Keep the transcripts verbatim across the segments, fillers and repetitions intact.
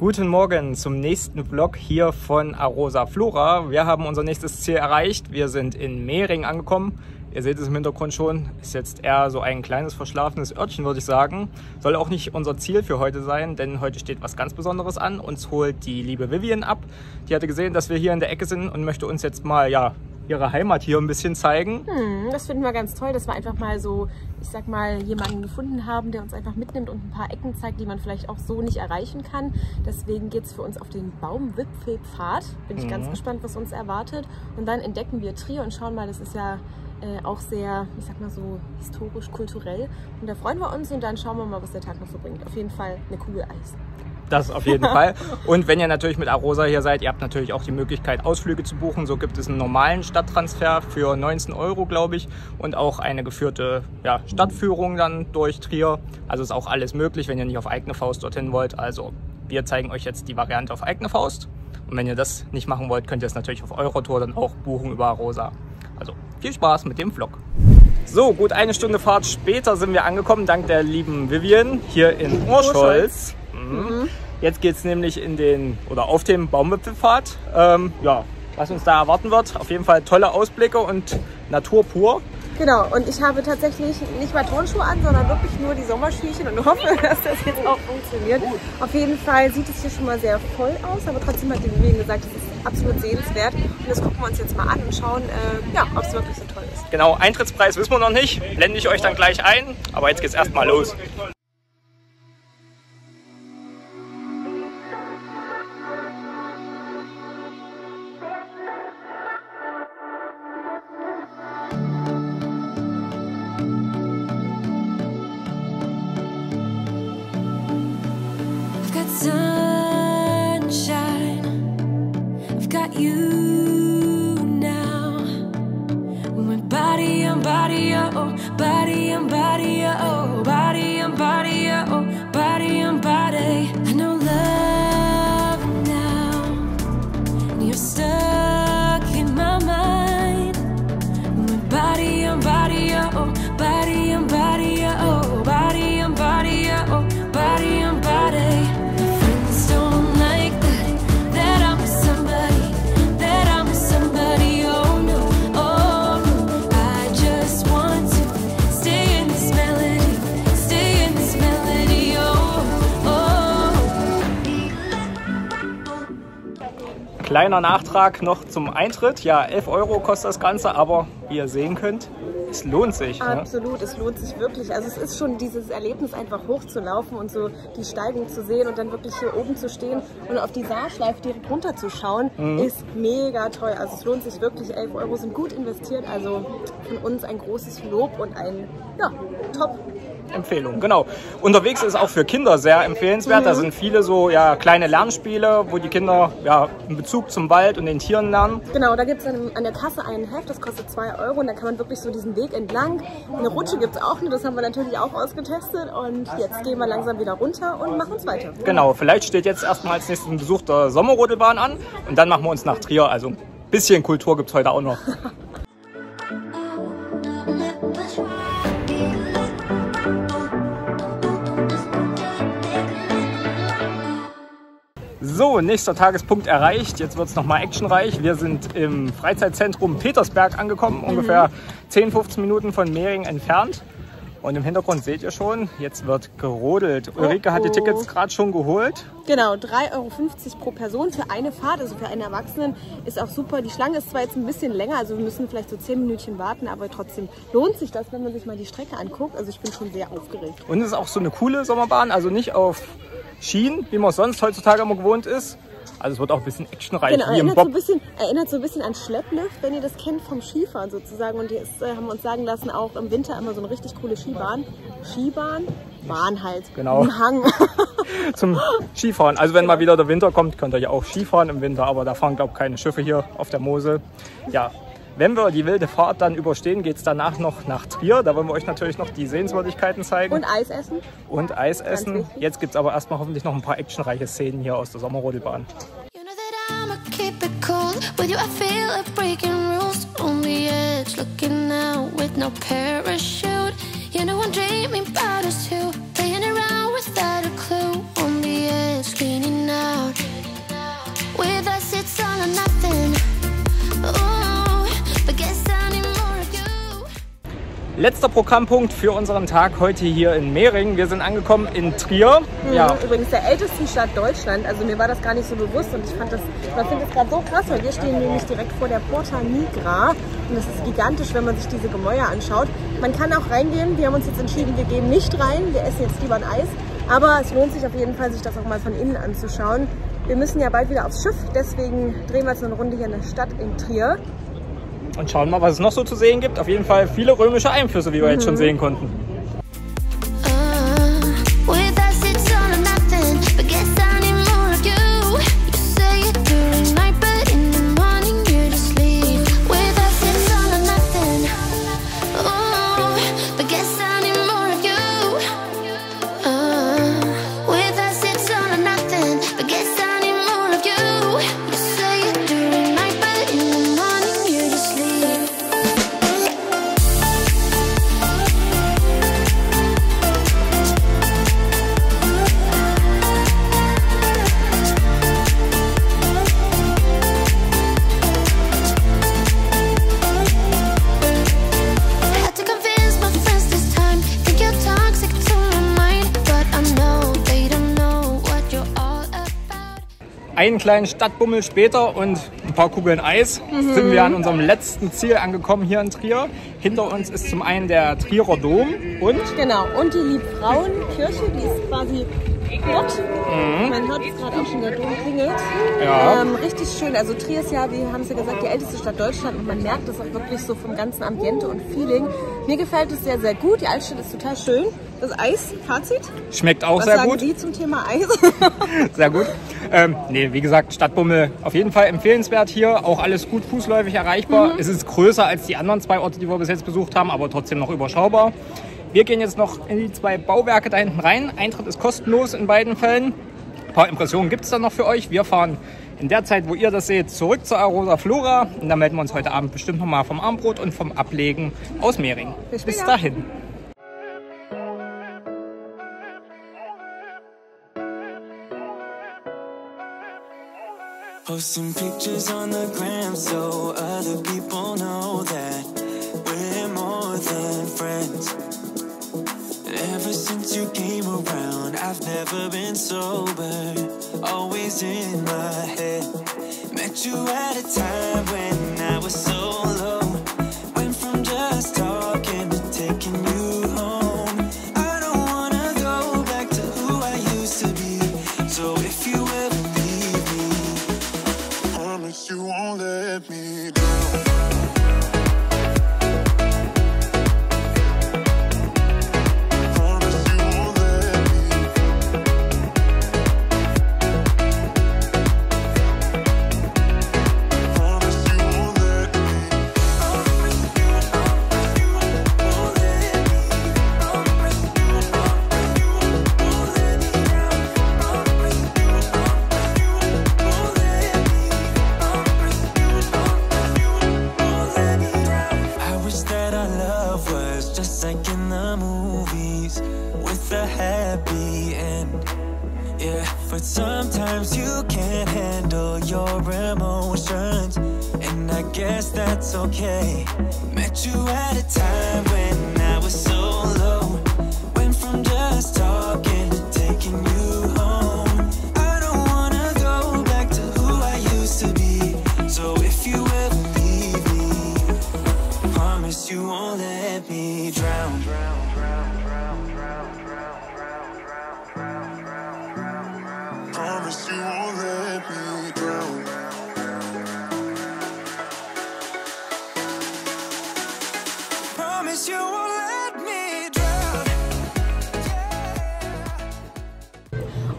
Guten Morgen zum nächsten Vlog hier von Arosa Flora. Wir haben unser nächstes Ziel erreicht. Wir sind in Mehring angekommen. Ihr seht es im Hintergrund schon. Ist jetzt eher so ein kleines verschlafenes Örtchen, würde ich sagen. Soll auch nicht unser Ziel für heute sein, denn heute steht was ganz Besonderes an. Uns holt die liebe Vivian ab. Die hatte gesehen, dass wir hier in der Ecke sind und möchte uns jetzt mal, ja, ihre Heimat hier ein bisschen zeigen. Hm, das finden wir ganz toll, dass wir einfach mal so, ich sag mal, jemanden gefunden haben, der uns einfach mitnimmt und ein paar Ecken zeigt, die man vielleicht auch so nicht erreichen kann. Deswegen geht es für uns auf den Baumwipfelpfad. Bin ich mhm. ganz gespannt, was uns erwartet. Und dann entdecken wir Trier und schauen mal, das ist ja äh, auch sehr, ich sag mal so, historisch-kulturell. Und da freuen wir uns und dann schauen wir mal, was der Tag noch so bringt. Auf jeden Fall eine Kugel Eis. Das auf jeden Fall. Und wenn ihr natürlich mit Arosa hier seid, ihr habt natürlich auch die Möglichkeit, Ausflüge zu buchen. So gibt es einen normalen Stadttransfer für neunzehn Euro, glaube ich. Und auch eine geführte ja, Stadtführung dann durch Trier. Also ist auch alles möglich, wenn ihr nicht auf eigene Faust dorthin wollt. Also wir zeigen euch jetzt die Variante auf eigene Faust. Und wenn ihr das nicht machen wollt, könnt ihr es natürlich auf eurer Tour dann auch buchen über Arosa. Also viel Spaß mit dem Vlog. So, gut eine Stunde Fahrt später sind wir angekommen, dank der lieben Vivian hier in Urscholz. Mhm. Jetzt geht es nämlich in den, oder auf dem Baumwipfelpfad. Ähm, ja, was uns da erwarten wird, auf jeden Fall tolle Ausblicke und Natur pur. Genau, und ich habe tatsächlich nicht mal Turnschuhe an, sondern wirklich nur die Sommerschüchen und hoffe, dass das jetzt auch funktioniert. Auf jeden Fall sieht es hier schon mal sehr voll aus, aber trotzdem hat die Vivian gesagt, es ist absolut sehenswert. Und das gucken wir uns jetzt mal an und schauen, äh, ja, ob es wirklich so toll ist. Genau, Eintrittspreis wissen wir noch nicht, blende ich euch dann gleich ein, aber jetzt geht es erstmal los. Kleiner Nachtrag noch zum Eintritt. Ja, elf Euro kostet das Ganze, aber wie ihr sehen könnt, es lohnt sich. Absolut, ne? Es lohnt sich wirklich. Also es ist schon dieses Erlebnis, einfach hochzulaufen und so die Steigung zu sehen und dann wirklich hier oben zu stehen und auf die Saarschleife direkt runterzuschauen, mhm. ist mega toll. Also es lohnt sich wirklich. elf Euro sind gut investiert. Also von uns ein großes Lob und ein ja, Top. Empfehlung, genau. Unterwegs ist auch für Kinder sehr empfehlenswert. Mhm. Da sind viele so ja, kleine Lernspiele, wo die Kinder ja, einen Bezug zum Wald und den Tieren lernen. Genau, da gibt es an der Kasse einen Heft, das kostet zwei Euro und da kann man wirklich so diesen Weg entlang. Eine Rutsche gibt es auch nicht, das haben wir natürlich auch ausgetestet und jetzt gehen wir langsam wieder runter und machen es weiter. Genau, vielleicht steht jetzt erstmal als nächsten Besuch der Sommerrodelbahn an und dann machen wir uns nach Trier. Also ein bisschen Kultur gibt es heute auch noch. So, nächster Tagespunkt erreicht. Jetzt wird es nochmal actionreich. Wir sind im Freizeitzentrum Petersberg angekommen, mhm. ungefähr zehn, fünfzehn Minuten von Mehring entfernt. Und im Hintergrund seht ihr schon, jetzt wird gerodelt. Oh, Ulrike hat die Tickets gerade schon geholt. Genau, drei Euro fünfzig pro Person für eine Fahrt, also für einen Erwachsenen ist auch super. Die Schlange ist zwar jetzt ein bisschen länger, also wir müssen vielleicht so zehn Minütchen warten, aber trotzdem lohnt sich das, wenn man sich mal die Strecke anguckt. Also ich bin schon sehr aufgeregt. Und es ist auch so eine coole Sommerbahn, also nicht auf Schienen, wie man es sonst heutzutage immer gewohnt ist. Also es wird auch ein bisschen actionreich. Genau, wie im Bob. So ein bisschen, erinnert so ein bisschen an Schlepplift, wenn ihr das kennt, vom Skifahren sozusagen. Und die ist, äh, haben wir uns sagen lassen, auch im Winter immer so eine richtig coole Skibahn. Skibahn? Bahn halt. Genau. Im Hang. Zum Skifahren. Also wenn mal wieder der Winter kommt, könnt ihr ja auch Skifahren im Winter. Aber da fahren, glaube ich, keine Schiffe hier auf der Mosel. Ja. Wenn wir die wilde Fahrt dann überstehen, geht es danach noch nach Trier. Da wollen wir euch natürlich noch die Sehenswürdigkeiten zeigen. Und Eis essen. Und Eis essen. Jetzt gibt es aber erstmal hoffentlich noch ein paar actionreiche Szenen hier aus der Sommerrodelbahn. You know Letzter Programmpunkt für unseren Tag heute hier in Mehring. Wir sind angekommen in Trier. Mhm, ja. Übrigens der ältesten Stadt Deutschlands. Also mir war das gar nicht so bewusst und ich fand das, man findet es gerade so krass, weil wir stehen nämlich direkt vor der Porta Nigra. Und das ist gigantisch, wenn man sich diese Gemäuer anschaut. Man kann auch reingehen. Wir haben uns jetzt entschieden, wir gehen nicht rein. Wir essen jetzt lieber ein Eis. Aber es lohnt sich auf jeden Fall, sich das auch mal von innen anzuschauen. Wir müssen ja bald wieder aufs Schiff. Deswegen drehen wir jetzt eine Runde hier in der Stadt in Trier. Und schauen mal, was es noch so zu sehen gibt. Auf jeden Fall viele römische Einflüsse, wie wir mhm. jetzt schon sehen konnten. Einen kleinen Stadtbummel später und ein paar Kugeln Eis mhm. sind wir an unserem letzten Ziel angekommen hier in Trier. Hinter uns ist zum einen der Trierer Dom und... Genau, und die Liebfrauenkirche, die ist quasi dort. Mhm. Man hört es gerade auch schon, der Dom klingelt. Ja. Ähm, richtig schön, also Trier ist ja, wir haben es ja gesagt, die älteste Stadt Deutschlands und man merkt das auch wirklich so vom ganzen Ambiente und Feeling. Mir gefällt es sehr, sehr gut, die Altstadt ist total schön. Das Eis, Fazit? Schmeckt auch sehr gut. Was sagen Sie zum Thema Eis? Sehr gut. Ähm, nee, wie gesagt, Stadtbummel auf jeden Fall empfehlenswert hier. Auch alles gut fußläufig erreichbar. Mhm. Es ist größer als die anderen zwei Orte, die wir bis jetzt besucht haben, aber trotzdem noch überschaubar. Wir gehen jetzt noch in die zwei Bauwerke da hinten rein. Eintritt ist kostenlos in beiden Fällen. Ein paar Impressionen gibt es dann noch für euch. Wir fahren in der Zeit, wo ihr das seht, zurück zur Arosa Flora. Und dann melden wir uns heute Abend bestimmt nochmal vom Armbrot und vom Ablegen aus Mehring. Bis, bis dahin. Posting pictures on the gram so other people know that we're more than friends. Ever since you came around, I've never been sober, always in my head. Met you at a time when I was so low, went from just talking to taking you home. I don't wanna go back to who I used to be, so if you ever you won't let me down. Okay, met you at a time when I was so low, went from just talking to taking you home. I don't wanna go back to who I used to be, so if you ever leave me, promise you won't let me drown. Promise you won't let me drown.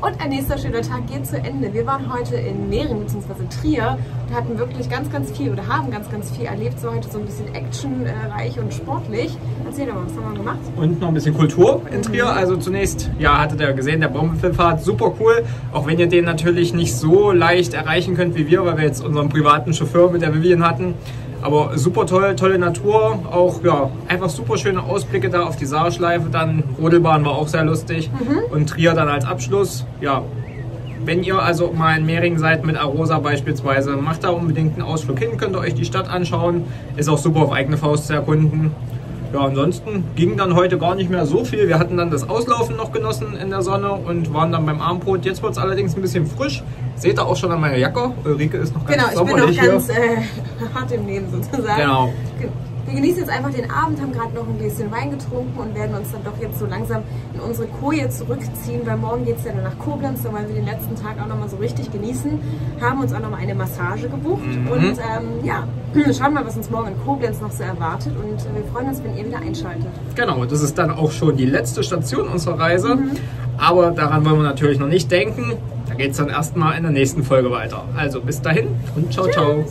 Und ein nächster schöner Tag geht zu Ende. Wir waren heute in Mehring bzw. Trier und hatten wirklich ganz, ganz viel oder haben ganz, ganz viel erlebt. Es war heute so ein bisschen actionreich und sportlich. Erzähl doch mal, was haben wir gemacht? Und noch ein bisschen Kultur in Trier. Mhm. Also zunächst, ja, hattet ihr gesehen, der Baumwipfelpfad, super cool. Auch wenn ihr den natürlich nicht so leicht erreichen könnt wie wir, weil wir jetzt unseren privaten Chauffeur mit der Vivian hatten. Aber super toll, tolle Natur, auch ja, einfach super schöne Ausblicke da auf die Saarschleife, dann Rodelbahn war auch sehr lustig mhm. und Trier dann als Abschluss. Ja, wenn ihr also mal in Mehring seid mit Arosa beispielsweise, macht da unbedingt einen Ausflug hin, könnt ihr euch die Stadt anschauen, ist auch super auf eigene Faust zu erkunden. Ja, ansonsten ging dann heute gar nicht mehr so viel. Wir hatten dann das Auslaufen noch genossen in der Sonne und waren dann beim Abendbrot. Jetzt wird es allerdings ein bisschen frisch. Seht ihr auch schon an meiner Jacke. Ulrike ist noch ganz sauber. Genau, ich bin noch ganz äh, hart im Leben sozusagen. Genau. Wir genießen jetzt einfach den Abend, haben gerade noch ein Gläschen Wein getrunken und werden uns dann doch jetzt so langsam in unsere Koje zurückziehen, weil morgen geht es ja nur nach Koblenz, da wollen wir den letzten Tag auch nochmal so richtig genießen. Haben uns auch nochmal eine Massage gebucht mhm. und ähm, ja, schauen mal, was uns morgen in Koblenz noch so erwartet und wir freuen uns, wenn ihr wieder einschaltet. Genau, das ist dann auch schon die letzte Station unserer Reise, mhm. aber daran wollen wir natürlich noch nicht denken. Da geht es dann erstmal in der nächsten Folge weiter. Also bis dahin und ciao, Tschüss. Ciao.